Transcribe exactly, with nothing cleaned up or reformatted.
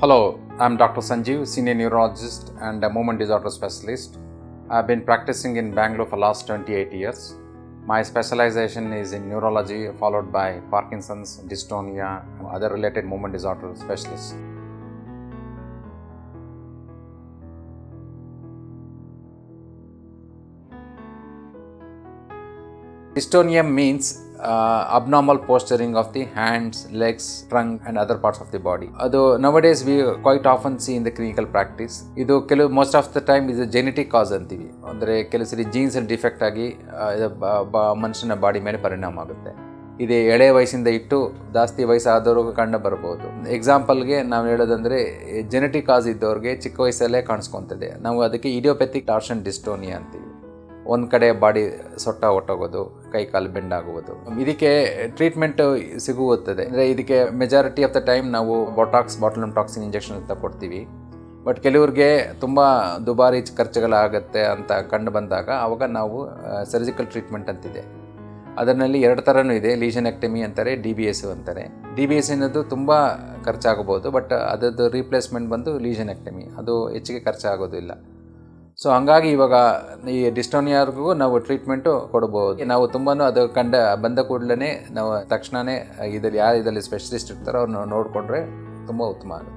Hello, I'm Doctor Sanjeev, Senior Neurologist and a Movement Disorder Specialist. I've been practicing in Bangalore for the last twenty-eight years. My specialization is in neurology, followed by Parkinson's, dystonia, and other related movement disorder specialists. Dystonia means uh, abnormal posturing of the hands, legs, trunk and other parts of the body. Although nowadays we quite often see in the clinical practice, idu kelu most of the time is a genetic cause antivi. Andre kelu sari genes defect agi idu manushyana body mele parinama agutte. ಇದೆ ಎಳೆ ವಯಸ್ಸಿಂದ ಇಟ್ಟು ಜಾಸ್ತಿ ವಯಸ್ಸಾದವರು ಕಂಡು ಬರ್ಬೋದು. ಎಕ್ಸಾಂಪಲ್ಗೆ ನಾವು ಹೇಳೋದಂದರೆ genetic ಕಾಸ್ ಇದ್ದವ್ರಿಗೆ ಚಿಕ್ಕ ವಯಸ್ಸಲ್ಲೇ ಕಾಣಿಸ್ಕೊತದೆ. ನಾವು ಅದಕ್ಕೆ ಇಡಿಯೋಪ್ಯಾಥಿಕ್ ಟಾರ್ಷನ್ ಡಿಸ್ಟೋನಿಯಾ ಅಂತೀವಿ. ಒಂದು ಕಡೆ ಬಾಡಿ ಸೊಟ್ಟ ಹೊಟ್ಟೋಗೋದು, ಕೈ ಕಾಲು ಬೆಂಡಾಗುವುದು, ಇದಕ್ಕೆ ಟ್ರೀಟ್ಮೆಂಟ್ ಸಿಗುತ್ತದೆ. ಅಂದರೆ ಇದಕ್ಕೆ ಮೆಜಾರಿಟಿ ಆಫ್ ದ ಟೈಮ್ ನಾವು ಬೊಟಾಕ್ಸ್, ಬಾಟುಲಿನಮ್ ಟಾಕ್ಸಿನ್ ಇಂಜೆಕ್ಷನ್ ಅಂತ ಕೊಡ್ತೀವಿ. ಬಟ್ ಕೆಲವ್ರಿಗೆ ತುಂಬ ದುಬಾರಿ ಖರ್ಚುಗಳಾಗುತ್ತೆ ಅಂತ ಕಂಡು ಬಂದಾಗ ಆವಾಗ ನಾವು ಸರ್ಜಿಕಲ್ ಟ್ರೀಟ್ಮೆಂಟ್ ಅಂತಿದೆ. ಅದರಲ್ಲಿ ಎರಡು ಥರನೂ ಇದೆ. ಲೀಷನೆಕ್ಟಮಿ ಅಂತಾರೆ, ಡಿ ಬಿ ಎಸ್ ಅಂತಾರೆ. ಡಿ ಬಿ ಎಸ್ ಅನ್ನೋದು ತುಂಬ ಖರ್ಚಾಗಬಹುದು, ಬಟ್ ಅದರದ್ದು ರೀಪ್ಲೇಸ್ಮೆಂಟ್ ಬಂದು ಲೀಷನೆಕ್ಟಮಿ. ಅದು ಹೆಚ್ಚಿಗೆ ಖರ್ಚಾಗೋದಿಲ್ಲ. ಸೊ ಹಂಗಾಗಿ ಇವಾಗ ಈ ಡಿಸ್ಟೋನಿಯಾರ್ಗೂ ನಾವು ಟ್ರೀಟ್ಮೆಂಟು ಕೊಡಬಹುದು. ನಾವು ತುಂಬಾ ಅದು ಕಂಡ ಬಂದ ಕೂಡಲೇ ನಾವು ತಕ್ಷಣವೇ ಇದರಲ್ಲಿ ಯಾರು ಇದರಲ್ಲಿ ಸ್ಪೆಷಲಿಸ್ಟ್ ಇರ್ತಾರೋ ಅವ್ರನ್ನ ನೋಡಿಕೊಂಡ್ರೆ ತುಂಬ ಉತ್ತಮ ಆಗುತ್ತೆ.